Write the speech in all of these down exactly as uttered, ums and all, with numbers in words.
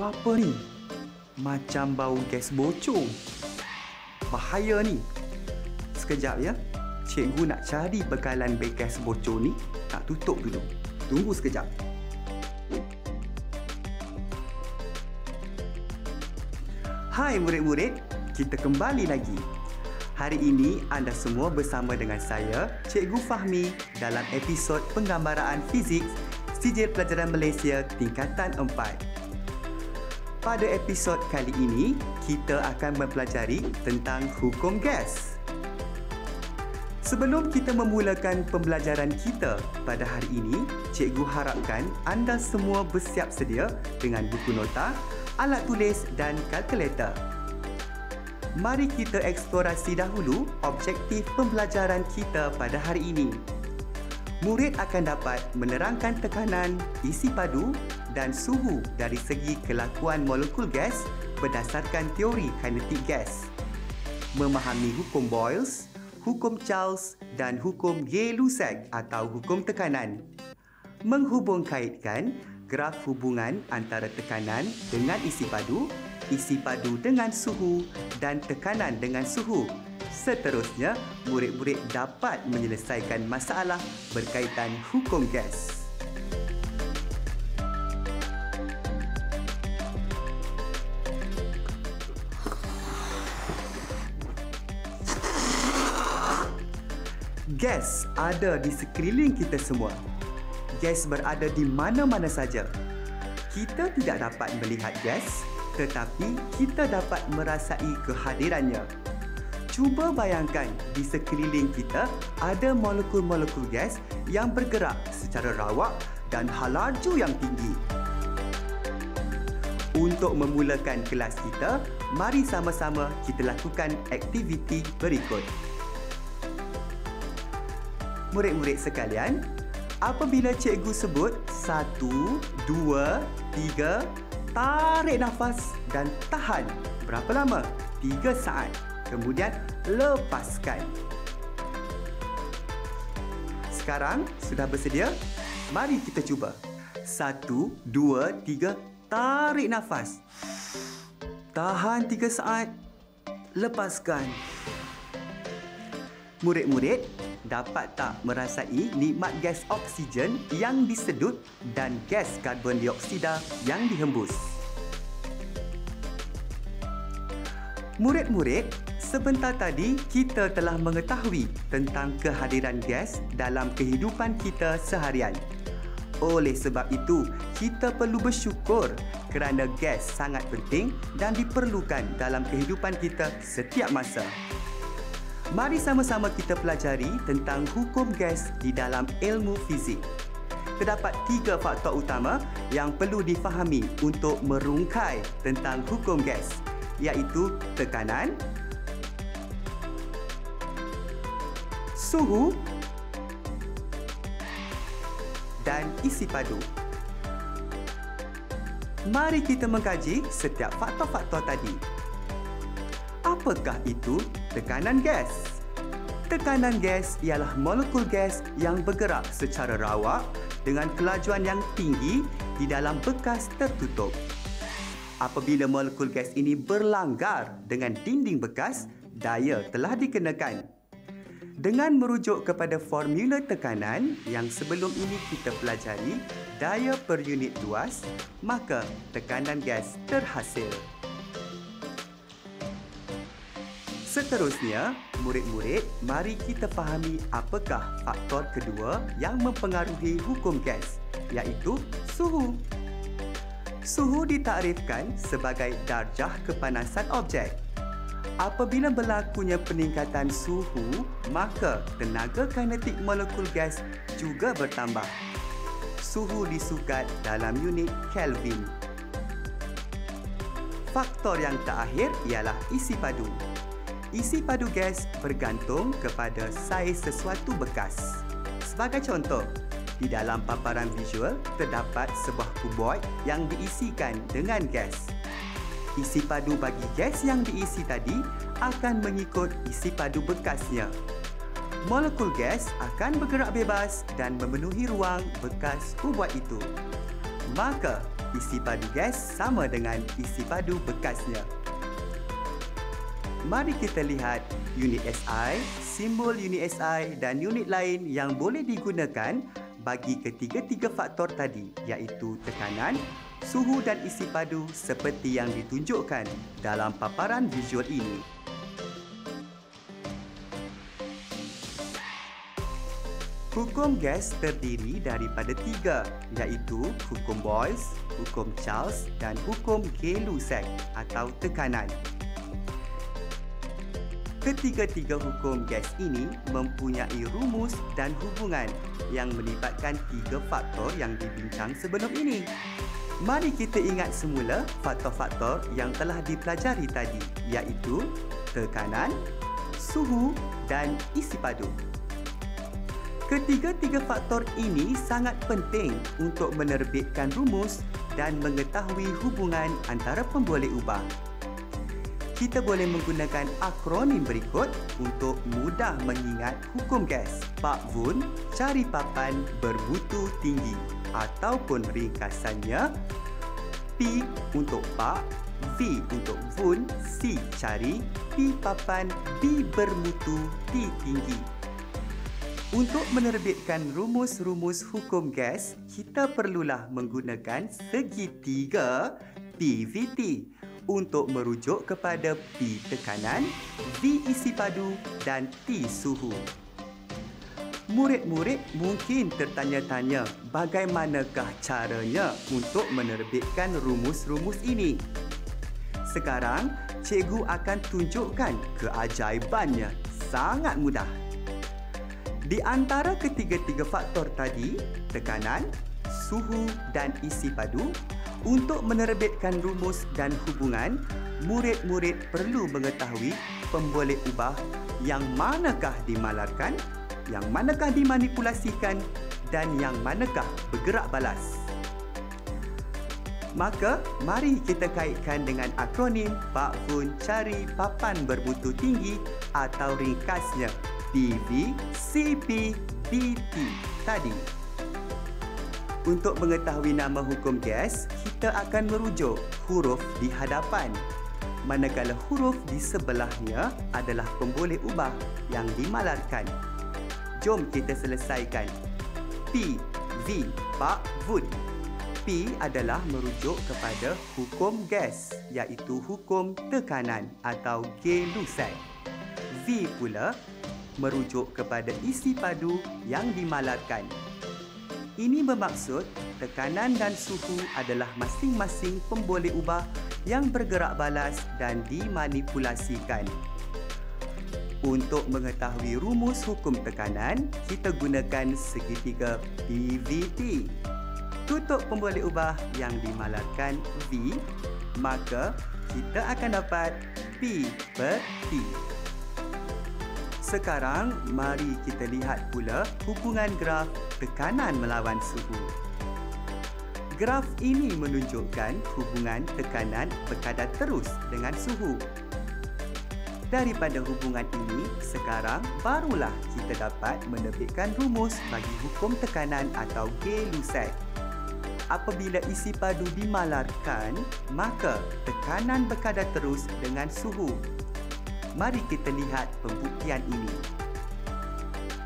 bau apa ni? Macam bau gas bocor. Bahaya ni. Sekejap ya. Cikgu nak cari bekalan gas bocor ni. Nak tutup dulu. Tunggu sekejap. Hai murid-murid. Kita kembali lagi. Hari ini anda semua bersama dengan saya, Cikgu Fahmi dalam episod penggambaraan fizik sijil pelajaran Malaysia tingkatan empat. Pada episod kali ini, kita akan mempelajari tentang hukum gas. Sebelum kita memulakan pembelajaran kita pada hari ini, cikgu harapkan anda semua bersiap sedia dengan buku nota, alat tulis dan kalkulator. Mari kita eksplorasi dahulu objektif pembelajaran kita pada hari ini. Murid akan dapat menerangkan tekanan, isi padu dan suhu dari segi kelakuan molekul gas berdasarkan teori kinetik gas. Memahami hukum Boyle's, hukum Charles dan hukum Gay-Lussac atau hukum tekanan. Menghubung-kaitkan graf hubungan antara tekanan dengan isi padu, isi padu dengan suhu dan tekanan dengan suhu. Seterusnya, murid-murid dapat menyelesaikan masalah berkaitan hukum gas. Gas ada di sekeliling kita semua. Gas berada di mana-mana saja. Kita tidak dapat melihat gas, tetapi kita dapat merasai kehadirannya. Cuba bayangkan di sekeliling kita ada molekul-molekul gas yang bergerak secara rawak dan halaju yang tinggi. Untuk memulakan kelas kita, mari sama-sama kita lakukan aktiviti berikut. Murid-murid sekalian, apabila cikgu sebut satu, dua, tiga, tarik nafas dan tahan. Berapa lama? tiga saat. Kemudian lepaskan. Sekarang sudah bersedia? Mari kita cuba. Satu, dua, tiga. Tarik nafas. Tahan tiga saat. Lepaskan. Murid-murid dapat tak merasai nikmat gas oksigen yang disedut dan gas karbon dioksida yang dihembus? Murid-murid, sebentar tadi kita telah mengetahui tentang kehadiran gas dalam kehidupan kita seharian. Oleh sebab itu, kita perlu bersyukur kerana gas sangat penting dan diperlukan dalam kehidupan kita setiap masa. Mari sama-sama kita pelajari tentang hukum gas di dalam ilmu fizik. Terdapat tiga faktor utama yang perlu difahami untuk merungkai tentang hukum gas, iaitu tekanan, suhu dan isi padu. Mari kita mengkaji setiap faktor-faktor tadi. Apakah itu tekanan gas? Tekanan gas ialah molekul gas yang bergerak secara rawak dengan kelajuan yang tinggi di dalam bekas tertutup. Apabila molekul gas ini berlanggar dengan dinding bekas, daya telah dikenakan. Dengan merujuk kepada formula tekanan yang sebelum ini kita pelajari, daya per unit luas, maka tekanan gas terhasil. Seterusnya, murid-murid, mari kita fahami apakah faktor kedua yang mempengaruhi hukum gas, iaitu suhu. Suhu ditakrifkan sebagai darjah kepanasan objek. Apabila berlakunya peningkatan suhu, maka tenaga kinetik molekul gas juga bertambah. Suhu disukat dalam unit Kelvin. Faktor yang terakhir ialah isi padu. Isi padu gas bergantung kepada saiz sesuatu bekas. Sebagai contoh, di dalam paparan visual terdapat sebuah kuboid yang diisikan dengan gas. Isi padu bagi gas yang diisi tadi akan mengikut isi padu bekasnya. Molekul gas akan bergerak bebas dan memenuhi ruang bekas kuboid itu. Maka, isi padu gas sama dengan isi padu bekasnya. Mari kita lihat unit S I, simbol unit S I dan unit lain yang boleh digunakan bagi ketiga-tiga faktor tadi, iaitu tekanan, suhu dan isi padu seperti yang ditunjukkan dalam paparan visual ini. Hukum gas terdiri daripada tiga, iaitu hukum Boyle's, hukum Charles dan hukum Gay-Lussac atau tekanan. Ketiga-tiga hukum gas ini mempunyai rumus dan hubungan yang melibatkan tiga faktor yang dibincang sebelum ini. Mari kita ingat semula faktor-faktor yang telah dipelajari tadi, iaitu tekanan, suhu dan isi padu. Ketiga-tiga faktor ini sangat penting untuk menerbitkan rumus dan mengetahui hubungan antara pemboleh ubah. Kita boleh menggunakan akronim berikut untuk mudah mengingat hukum gas. Pak Vun, cari papan bermutu tinggi ataupun ringkasannya P untuk Pak, V untuk Vun, C cari, P papan, B bermutu, T tinggi. Untuk menerbitkan rumus-rumus hukum gas, kita perlulah menggunakan segitiga P V T untuk merujuk kepada P tekanan, V isi padu dan T suhu. Murid-murid mungkin tertanya-tanya bagaimanakah caranya untuk menerbitkan rumus-rumus ini. Sekarang, cikgu akan tunjukkan keajaibannya. Sangat mudah. Di antara ketiga-tiga faktor tadi, tekanan, suhu dan isi padu, untuk menerbitkan rumus dan hubungan, murid-murid perlu mengetahui pemboleh ubah yang manakah dimalarkan, yang manakah dimanipulasikan dan yang manakah bergerak balas. Maka, mari kita kaitkan dengan akronim Pak Fun cari papan bermutu tinggi atau ringkasnya T V C P P T tadi. Untuk mengetahui nama hukum gas, kita akan merujuk huruf di hadapan, manakala huruf di sebelahnya adalah pemboleh ubah yang dimalarkan. Jom kita selesaikan. P, V, Pak Vun. P adalah merujuk kepada hukum gas, iaitu hukum tekanan atau Gay-Lussac. V pula merujuk kepada isi padu yang dimalarkan. Ini bermaksud tekanan dan suhu adalah masing-masing pemboleh ubah yang bergerak balas dan dimanipulasikan. Untuk mengetahui rumus hukum tekanan, kita gunakan segitiga P V T. Tutup pemboleh ubah yang dimalarkan V, maka kita akan dapat P per T. Sekarang, mari kita lihat pula hubungan graf tekanan melawan suhu. Graf ini menunjukkan hubungan tekanan berkadar terus dengan suhu. Daripada hubungan ini, sekarang barulah kita dapat menerbitkan rumus bagi hukum tekanan atau Gay-Lussac. Apabila isi padu dimalarkan, maka tekanan berkadar terus dengan suhu. Mari kita lihat pembuktian ini.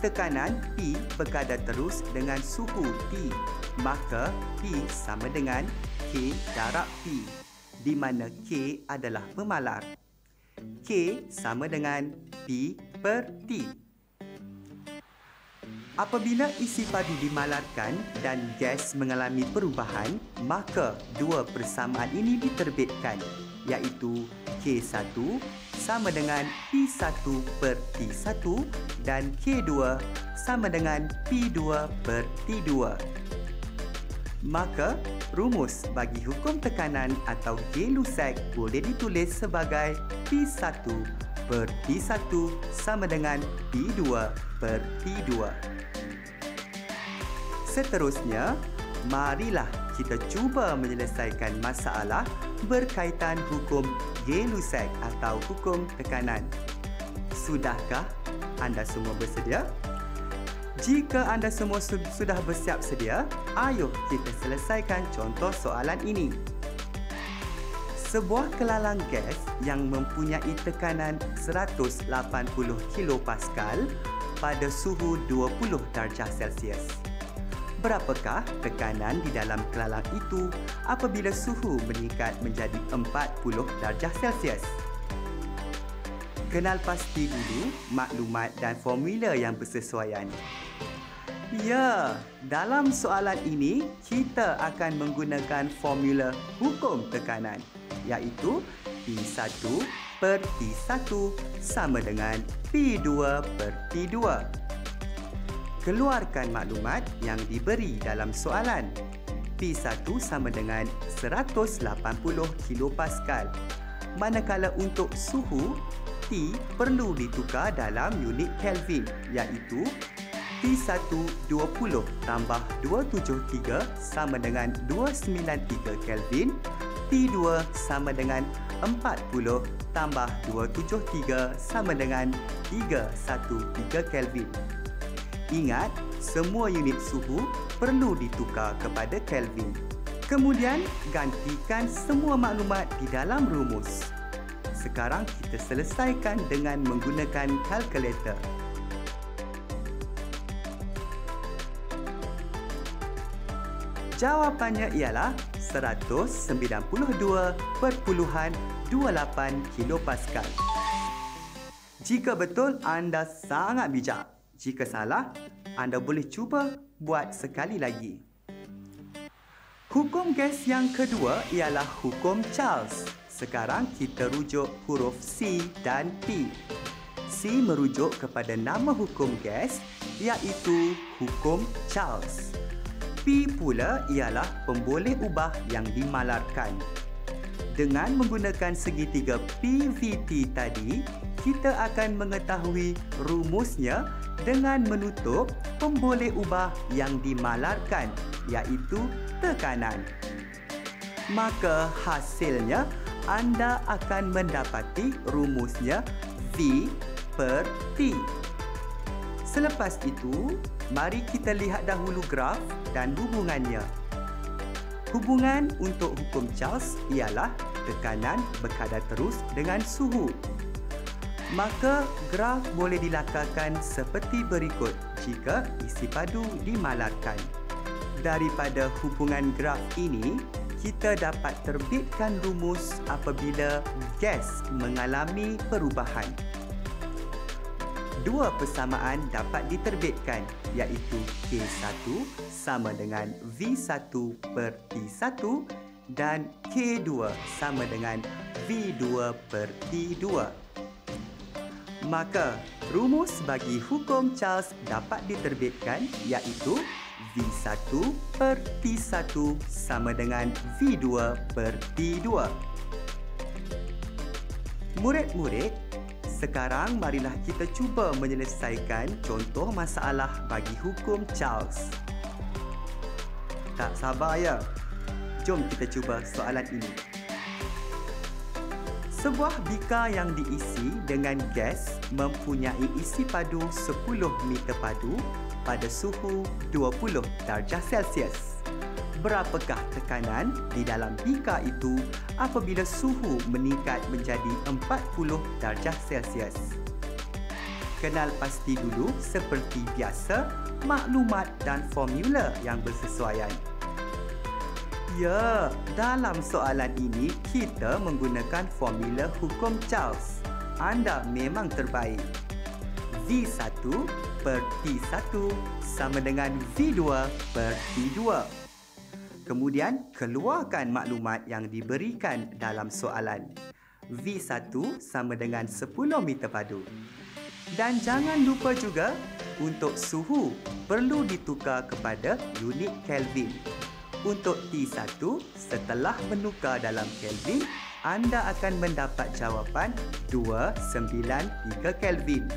Tekanan P berkadar terus dengan suhu T, maka P sama dengan K darab P, di mana K adalah pemalar. K sama dengan P per T. Apabila isi padu dimalarkan dan gas mengalami perubahan, maka dua persamaan ini diterbitkan, iaitu K satu sama dengan P satu per T satu dan K dua sama dengan P dua per T dua. Maka, rumus bagi hukum tekanan atau Gay-Lussac boleh ditulis sebagai P satu per T satu sama dengan P dua per T dua. Seterusnya, marilah kita cuba menyelesaikan masalah berkaitan hukum Gay-Lussac atau hukum tekanan. Sudahkah anda semua bersedia? Jika anda semua sudah bersiap sedia, ayo kita selesaikan contoh soalan ini. Sebuah kelalang gas yang mempunyai tekanan seratus lapan puluh kilopascal pada suhu dua puluh darjah Celsius. Berapakah tekanan di dalam kelalang itu apabila suhu meningkat menjadi empat puluh darjah Celsius? Kenal pasti dulu maklumat dan formula yang bersesuaian. Ya, dalam soalan ini kita akan menggunakan formula hukum tekanan, iaitu P satu per T satu sama dengan P dua per T dua. Keluarkan maklumat yang diberi dalam soalan. P satu sama dengan seratus lapan puluh kilopascal. Manakala untuk suhu, T perlu ditukar dalam unit Kelvin, iaitu T satu dua puluh tambah dua tujuh tiga sama dengan dua sembilan tiga Kelvin. T dua sama dengan empat puluh tambah dua tujuh tiga sama dengan tiga satu tiga Kelvin. Ingat, semua unit suhu perlu ditukar kepada Kelvin. Kemudian, gantikan semua maklumat di dalam rumus. Sekarang kita selesaikan dengan menggunakan kalkulator. Jawapannya ialah seratus sembilan puluh dua perpuluhan dua lapan kilopascal. Jika betul, anda sangat bijak. Jika salah, anda boleh cuba buat sekali lagi. Hukum gas yang kedua ialah hukum Charles. Sekarang kita rujuk huruf C dan P. C merujuk kepada nama hukum gas, iaitu hukum Charles. P pula ialah pemboleh ubah yang dimalarkan. Dengan menggunakan segitiga P V T tadi, kita akan mengetahui rumusnya dengan menutup pemboleh ubah yang dimalarkan, iaitu tekanan. Maka hasilnya, anda akan mendapati rumusnya V per T. Selepas itu, mari kita lihat dahulu graf dan hubungannya. Hubungan untuk hukum Charles ialah tekanan berkadar terus dengan suhu. Maka graf boleh dilakarkan seperti berikut jika isi padu dimalarkan. Daripada hubungan graf ini, kita dapat terbitkan rumus apabila gas mengalami perubahan. Dua persamaan dapat diterbitkan, iaitu K satu sama dengan V satu per T satu dan K dua sama dengan V dua per T dua. Maka, rumus bagi hukum Charles dapat diterbitkan, iaitu V satu per T satu sama dengan V dua per T dua. Murid-murid, sekarang marilah kita cuba menyelesaikan contoh masalah bagi hukum Charles. Tak sabar ya? Jom kita cuba soalan ini. Sebuah bika yang diisi dengan gas mempunyai isi padu sepuluh meter padu pada suhu dua puluh darjah Celsius. Berapakah tekanan di dalam bika itu apabila suhu meningkat menjadi empat puluh darjah Celsius? Kenal pasti dulu seperti biasa maklumat dan formula yang bersesuaian. Ya, dalam soalan ini kita menggunakan formula hukum Charles. Anda memang terbaik. V satu per T satu sama dengan V dua per T dua. Kemudian, keluarkan maklumat yang diberikan dalam soalan. V satu sama dengan sepuluh meter padu. Dan jangan lupa juga, untuk suhu perlu ditukar kepada unit Kelvin. Untuk T satu, setelah menukar dalam Kelvin, anda akan mendapat jawapan dua sembilan tiga Kelvin.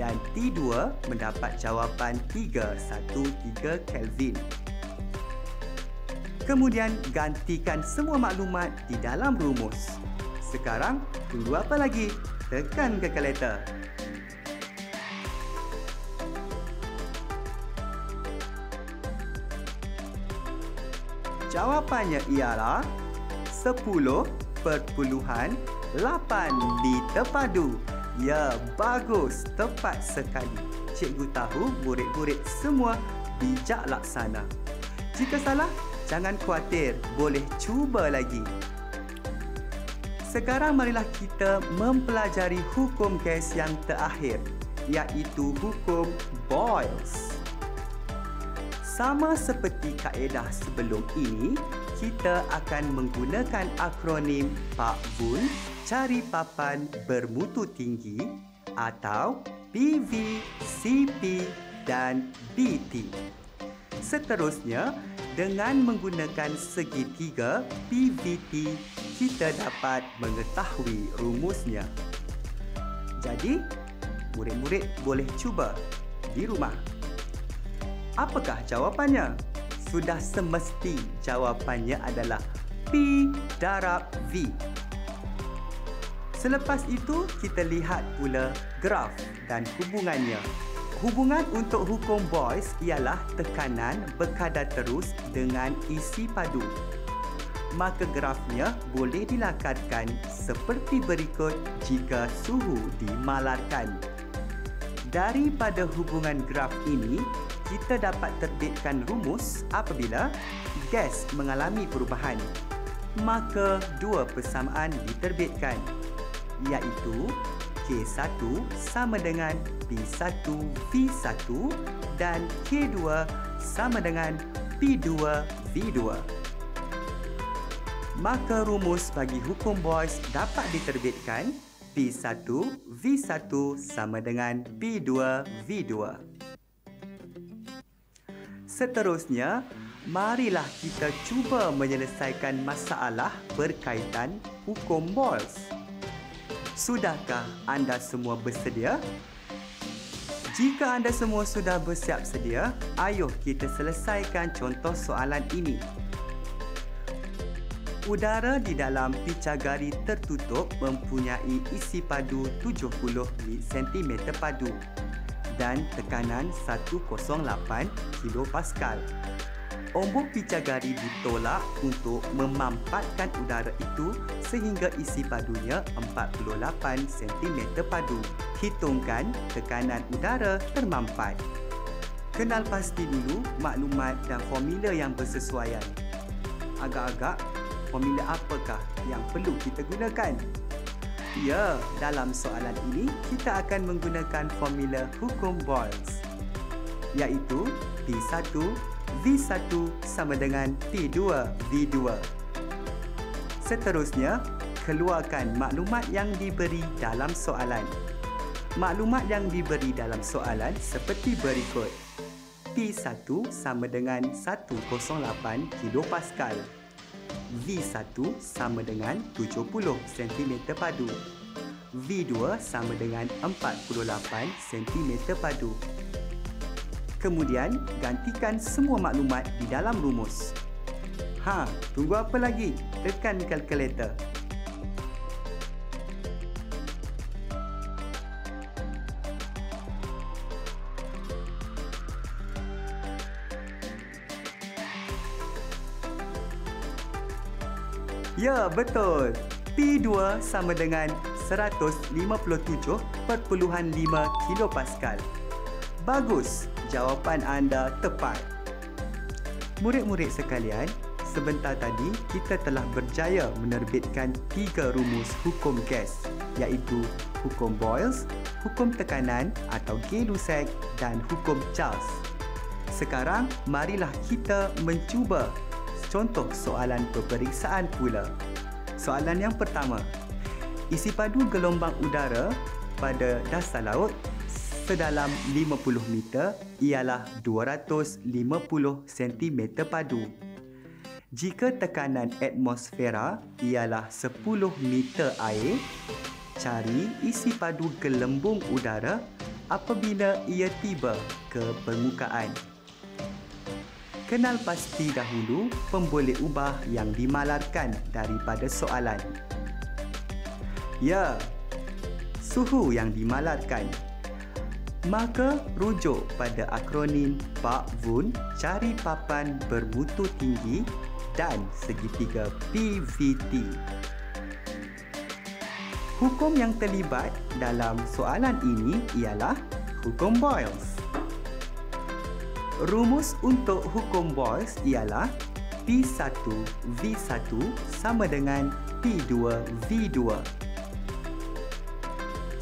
Dan T dua mendapat jawapan tiga satu tiga Kelvin. Kemudian, gantikan semua maklumat di dalam rumus. Sekarang, tunggu apa lagi? Tekan kalkulator. Jawapannya ialah sepuluh perpuluhan lapan di terpadu. Ya, bagus. Tepat sekali. Cikgu tahu murid-murid semua bijak laksana. Jika salah, jangan khawatir. Boleh cuba lagi. Sekarang marilah kita mempelajari hukum gas yang terakhir, iaitu hukum Boyle's. Sama seperti kaedah sebelum ini, kita akan menggunakan akronim Pak Bun Cari Papan Bermutu Tinggi atau P V, C P dan B T. Seterusnya, dengan menggunakan segitiga P V T, kita dapat mengetahui rumusnya. Jadi, murid-murid boleh cuba di rumah. Apakah jawapannya? Sudah semesti jawapannya adalah P darab V. Selepas itu, kita lihat pula graf dan hubungannya. Hubungan untuk hukum Boyle's ialah tekanan berkadar terus dengan isi padu. Maka grafnya boleh dilakatkan seperti berikut jika suhu dimalarkan. Daripada hubungan graf ini, kita dapat terbitkan rumus apabila gas mengalami perubahan. Maka dua persamaan diterbitkan, iaitu K satu sama dengan P satu V satu dan K dua sama dengan P dua V dua. Maka rumus bagi hukum Boyle's dapat diterbitkan P satu V satu sama dengan P dua V dua. Seterusnya, marilah kita cuba menyelesaikan masalah berkaitan hukum Boyle's. Sudahkah anda semua bersedia? Jika anda semua sudah bersiap sedia, ayo kita selesaikan contoh soalan ini. Udara di dalam picagari tertutup mempunyai isi padu tujuh puluh sentimeter padu dan tekanan seratus lapan kilopascal. Ombak picagari ditolak untuk memampatkan udara itu sehingga isi padunya empat puluh lapan sentimeter padu. Hitungkan tekanan udara termampat. Kenal pasti dulu maklumat dan formula yang bersesuaian. Agak-agak, formula apakah yang perlu kita gunakan? Ya, dalam soalan ini kita akan menggunakan formula hukum Boyle's, iaitu P satu V satu sama dengan P dua V dua. Seterusnya, keluarkan maklumat yang diberi dalam soalan. Maklumat yang diberi dalam soalan seperti berikut. P satu sama dengan seratus lapan kilopascal. V satu sama dengan tujuh puluh sentimeter padu. V dua sama dengan empat puluh lapan sentimeter padu. Kemudian, gantikan semua maklumat di dalam rumus. Ha, tunggu apa lagi? Tekan kalkulator. Ya, betul. P dua sama dengan seratus lima puluh tujuh perpuluhan lima kilopascal. Bagus, jawapan anda tepat. Murid-murid sekalian, sebentar tadi kita telah berjaya menerbitkan tiga rumus hukum gas, iaitu hukum Boyle's, hukum tekanan atau Gay-Lussac dan hukum Charles. Sekarang, marilah kita mencuba contoh soalan peperiksaan pula. Soalan yang pertama. Isi padu gelombang udara pada dasar laut sedalam lima puluh meter ialah dua ratus lima puluh sentimeter padu. Jika tekanan atmosfera ialah sepuluh meter air, cari isi padu gelembung udara apabila ia tiba ke permukaan. Kenal pasti dahulu pemboleh ubah yang dimalarkan daripada soalan. Ya, suhu yang dimalarkan. Maka rujuk pada akronim Pak Bun Cari Papan Bermutu Tinggi dan segitiga P V T. Hukum yang terlibat dalam soalan ini ialah hukum Boyle's. Rumus untuk hukum Boyle's ialah P satu V satu sama dengan P dua V dua.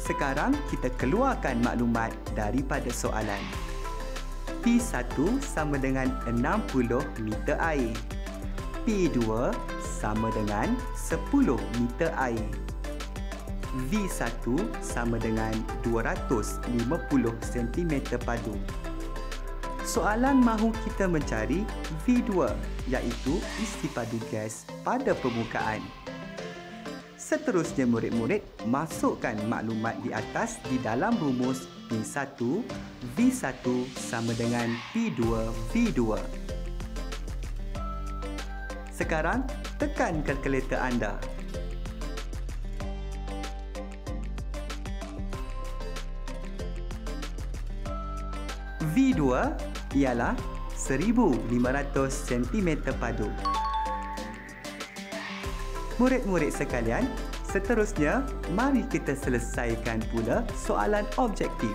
Sekarang kita keluarkan maklumat daripada soalan. P satu sama dengan enam puluh meter air. P dua sama dengan sepuluh meter air. V satu sama dengan dua ratus lima puluh sentimeter padu. Soalan mahu kita mencari V dua, iaitu isi padu gas pada permukaan. Seterusnya murid-murid masukkan maklumat di atas di dalam rumus P satu V satu sama dengan P dua V dua. Sekarang tekan kalkulator anda. V dua ialah seribu lima ratus sentimeter padu. Murid-murid sekalian, seterusnya mari kita selesaikan pula soalan objektif.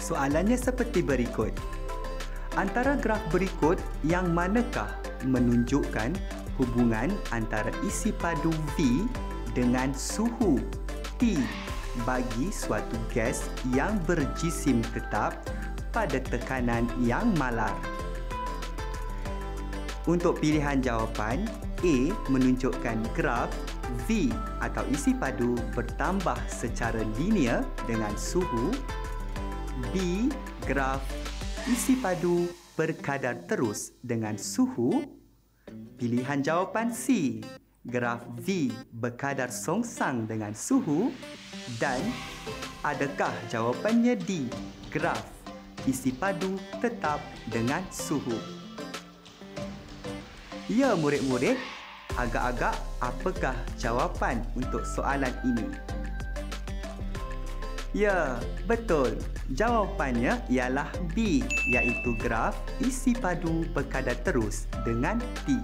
Soalannya seperti berikut. Antara graf berikut yang manakah menunjukkan hubungan antara isi padu V dengan suhu T bagi suatu gas yang berjisim tetap pada tekanan yang malar? Untuk pilihan jawapan, A menunjukkan graf V atau isi padu bertambah secara linear dengan suhu. B, graf isi padu berkadar terus dengan suhu. Pilihan jawapan C, graf V berkadar songsang dengan suhu. Dan adakah jawapannya D, graf isi padu tetap dengan suhu? Ya murid-murid, agak-agak apakah jawapan untuk soalan ini? Ya, betul. Jawapannya ialah B, iaitu graf isi padu berkadar terus dengan T.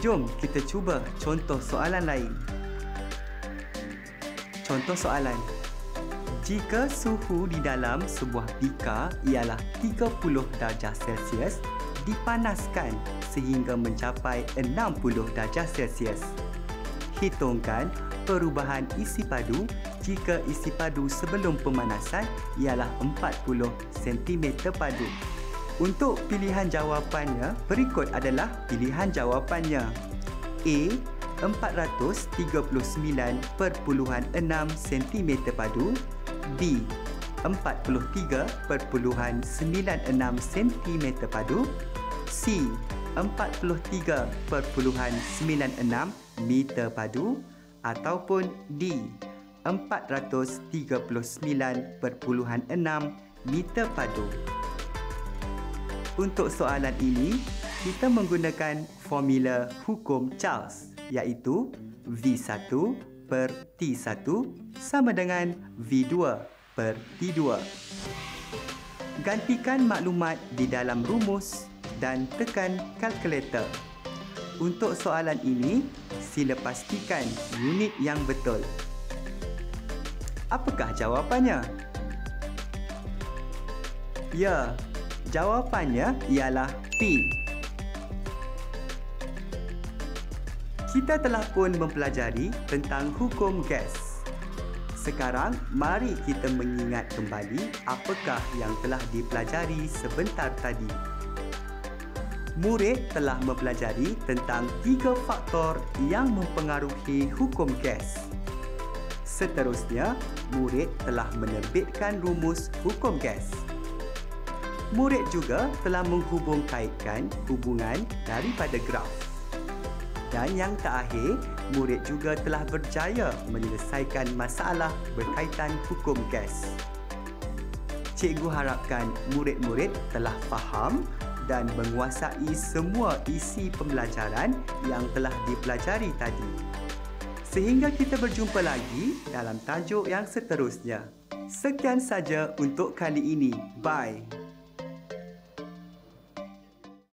Jom kita cuba contoh soalan lain. Contoh soalan. Jika suhu di dalam sebuah bika ialah tiga puluh darjah Celsius, dipanaskan sehingga mencapai enam puluh darjah Celsius. Hitungkan perubahan isi padu jika isi padu sebelum pemanasan ialah empat puluh sentimeter padu. Untuk pilihan jawapannya, berikut adalah pilihan jawapannya. A, empat ratus tiga puluh sembilan perpuluhan enam sentimeter padu. B, empat puluh tiga perpuluhan sembilan enam sentimeter padu. C, empat puluh tiga perpuluhan sembilan enam meter padu. Ataupun D, empat ratus tiga puluh sembilan perpuluhan enam meter padu. Untuk soalan ini, kita menggunakan formula hukum Charles, iaitu V satu per T satu sama dengan V dua per T dua. Gantikan maklumat di dalam rumus dan tekan kalkulator. Untuk soalan ini, sila pastikan unit yang betul. Apakah jawapannya? Ya, jawapannya ialah P. Kita telah pun mempelajari tentang hukum gas. Sekarang, mari kita mengingat kembali apakah yang telah dipelajari sebentar tadi. Murid telah mempelajari tentang tiga faktor yang mempengaruhi hukum gas. Seterusnya, murid telah menerbitkan rumus hukum gas. Murid juga telah menghubung-kaitkan hubungan daripada graf. Dan yang terakhir, murid juga telah berjaya menyelesaikan masalah berkaitan hukum gas. Cikgu harapkan murid-murid telah faham dan menguasai semua isi pembelajaran yang telah dipelajari tadi. Sehingga kita berjumpa lagi dalam tajuk yang seterusnya. Sekian saja untuk kali ini. Bye!